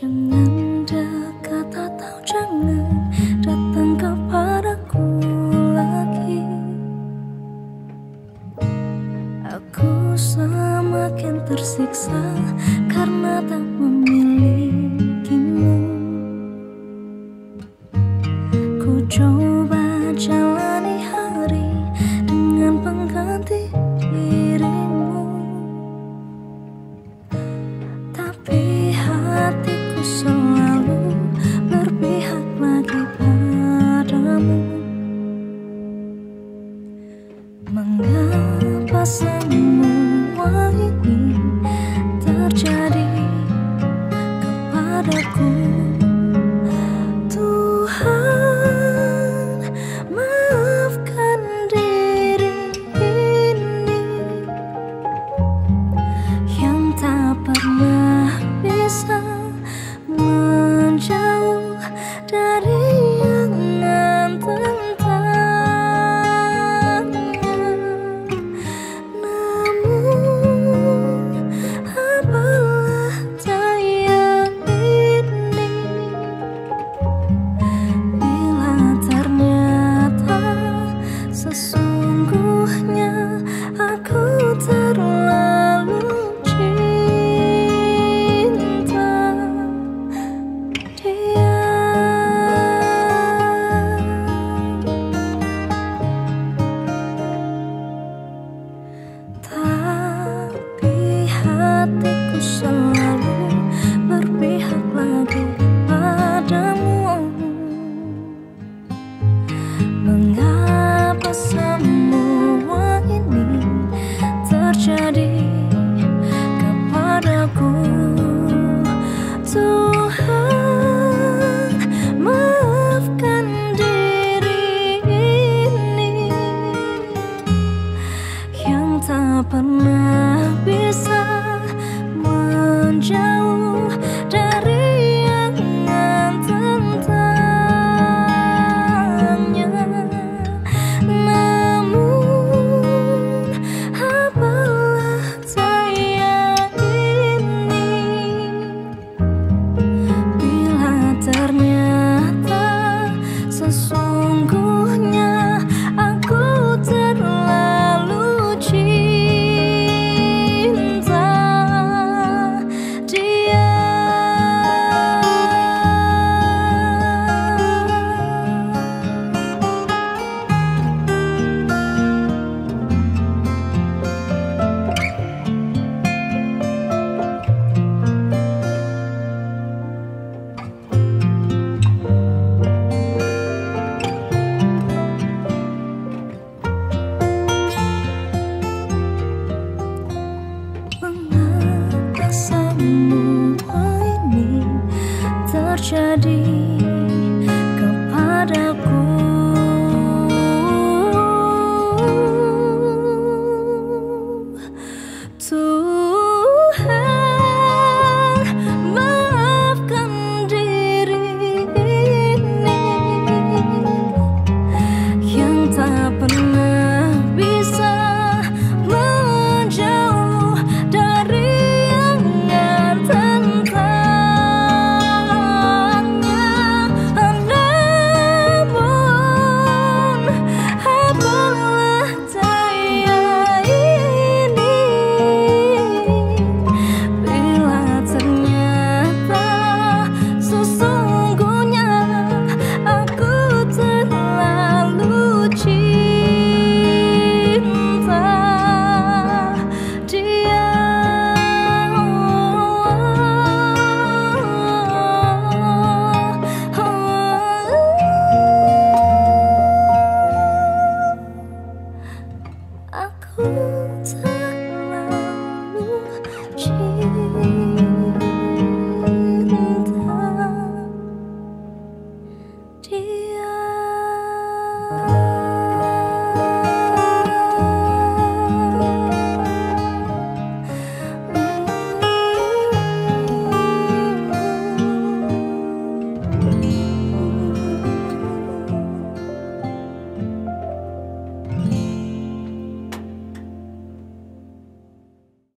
Jangan dekat atau jangan datang kepadaku lagi. Aku semakin tersiksa karena tak memilikimu. Ku coba jalani hari dengan pengganti dirimu, tapi hatiku selalu berpihak lagi padamu. Mengapa semua ini terjadi kepadaku? Tuhan, maafkan diri ini yang tak pernah bisa menjauh dari yang menentukannya. Namun apalah daya ini, bila ternyata sesungguhnya aku terlalu pernah bisa menjauh dari yang tentangnya. Namun apalah daya ini, bila ternyata sesungguhnya aku terlalu jadi